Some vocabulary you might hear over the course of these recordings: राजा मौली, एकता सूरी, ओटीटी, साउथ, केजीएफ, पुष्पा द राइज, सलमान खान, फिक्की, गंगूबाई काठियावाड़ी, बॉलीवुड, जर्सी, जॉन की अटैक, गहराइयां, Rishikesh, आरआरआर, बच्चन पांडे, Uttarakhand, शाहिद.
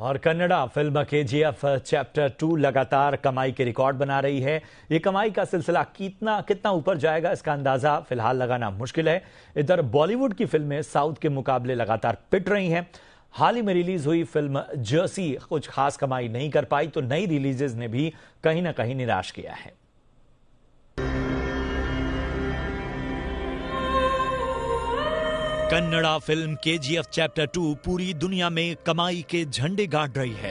और Kannada film केजीएफ chapter 2 लगातार कमाई के रिकॉर्ड बना रही है। ये कमाई का सिलसिला कितना ऊपर जाएगा, इसका अंदाजा फिलहाल लगाना मुश्किल है। इधर बॉलीवुड की फिल्में साउथ के मुकाबले लगातार पिट रही हैं। हाल ही में रिलीज हुई फिल्म जर्सी कुछ खास कमाई नहीं कर पाई, तो नई रिलीजेज ने भी कहीं ना कहीं निराश किया है। कन्नड़ा फिल्म केजीएफ चैप्टर 2 पूरी दुनिया में कमाई के झंडे गाड़ रही है।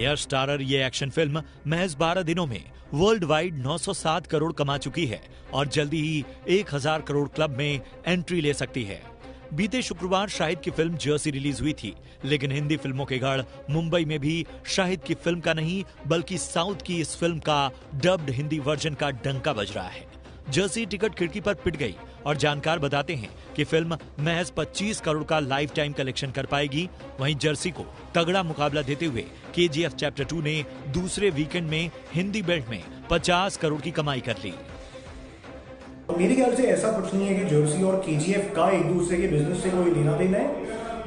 एयर स्टारर ये एक्शन फिल्म महज 12 दिनों में वर्ल्ड वाइड 907 करोड़ कमा चुकी है और जल्दी ही 1000 करोड़ क्लब में एंट्री ले सकती है। बीते शुक्रवार शाहिद की फिल्म जर्सी रिलीज हुई थी, लेकिन हिंदी फिल्मों के गढ़ मुंबई में भी शाहिद की फिल्म का नहीं बल्कि साउथ की इस फिल्म का डब्ड हिंदी वर्जन का डंका बज रहा है। जर्सी टिकट खिड़की पर पिट गई और जानकार बताते हैं कि फिल्म महज 25 करोड़ का लाइफ टाइम कलेक्शन कर पाएगी। वहीं जर्सी को तगड़ा मुकाबला देते हुए केजीएफ चैप्टर 2 ने दूसरे वीकेंड में हिंदी बेल्ट में 50 करोड़ की कमाई कर ली। मेरे ख्याल से ऐसा कुछ नहीं है कि जर्सी और केजीएफ का एक दूसरे के बिजनेस से कोई लेना देना है,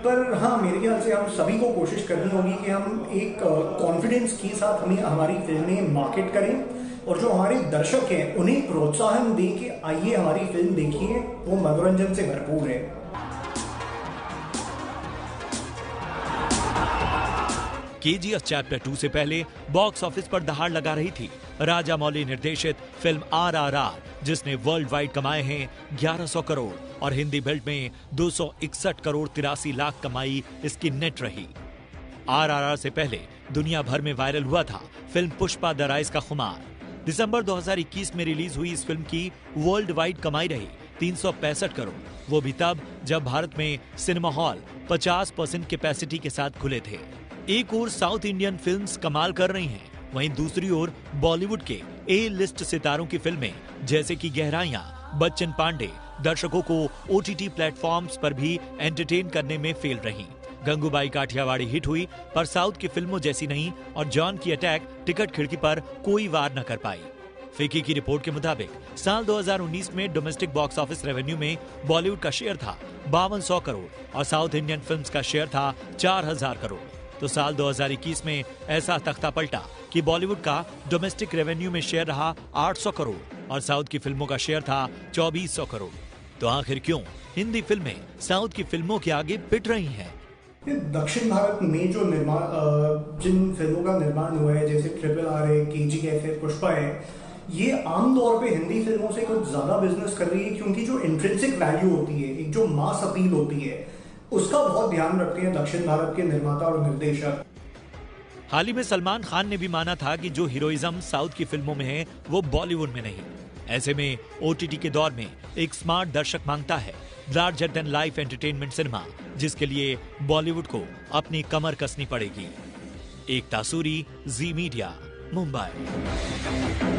पर हाँ, मेरे ख्याल से हम सभी को कोशिश करनी होगी कि हम एक कॉन्फिडेंस के साथ हमें हमारी फिल्में मार्केट करें और जो हमारे दर्शक हैं उन्हें प्रोत्साहन दें कि आइए हमारी फिल्म देखिए, वो मनोरंजन से भरपूर है। केजीएफ चैप्टर 2 से पहले बॉक्स ऑफिस पर दहाड़ लगा रही थी राजा मौली निर्देशित फिल्म आरआरआर, जिसने वर्ल्ड वाइड कमाए हैं 1100 करोड़ और हिंदी बेल्ट में 261 करोड़ 83 लाख कमाई इसकी नेट रही। आरआरआर से पहले दुनिया भर में वायरल हुआ था फिल्म पुष्पा द राइज का खुमार। दिसंबर 2021 में रिलीज हुई इस फिल्म की वर्ल्ड वाइड कमाई रही 365 करोड़, वो भी तब जब भारत में सिनेमा हॉल 50% कैपेसिटी के साथ खुले थे। एक ओर साउथ इंडियन फिल्म्स कमाल कर रही हैं, वहीं दूसरी ओर बॉलीवुड के ए लिस्ट सितारों की फिल्में जैसे कि गहराइयां, बच्चन पांडे दर्शकों को ओटीटी प्लेटफॉर्म्स पर भी एंटरटेन करने में फेल रहीं। गंगूबाई काठियावाड़ी हिट हुई पर साउथ की फिल्मों जैसी नहीं और जॉन की अटैक टिकट खिड़की पर कोई वार न कर पाई। फिक्की की रिपोर्ट के मुताबिक साल 2019 में डोमेस्टिक बॉक्स ऑफिस रेवेन्यू में बॉलीवुड का शेयर था 5200 करोड़ और साउथ इंडियन फिल्म्स का शेयर था 4000 करोड़। तो साल 2021 में ऐसा तख्ता पलटा कि बॉलीवुड का डोमेस्टिक रेवेन्यू में शेयर रहा 800 करोड़ और साउथ की फिल्मों का शेयर था 2400 करोड़। तो आखिर क्यों हिंदी फिल्में साउथ की फिल्मों के आगे पिट रही हैं? दक्षिण भारत में जो निर्माण जिन फिल्मों का निर्माण हुआ है जैसे ट्रिपल आर है, केजीएफ है, पुष्पा है, ये आमतौर पे हिंदी फिल्मों से कुछ ज्यादा बिजनेस कर रही है क्योंकि जो इंट्रिंसिक वैल्यू होती है, एक जो मास अपील होती है, उसका बहुत ध्यान रखते हैं दक्षिण भारत के निर्माता और निर्देशक। हाल ही में सलमान खान ने भी माना था कि जो हीरोइज्म साउथ की फिल्मों में है वो बॉलीवुड में नहीं। ऐसे में ओटीटी के दौर में एक स्मार्ट दर्शक मांगता है larger than life entertainment cinema, जिसके लिए बॉलीवुड को अपनी कमर कसनी पड़ेगी। एकता सूरी, जी मीडिया, मुंबई।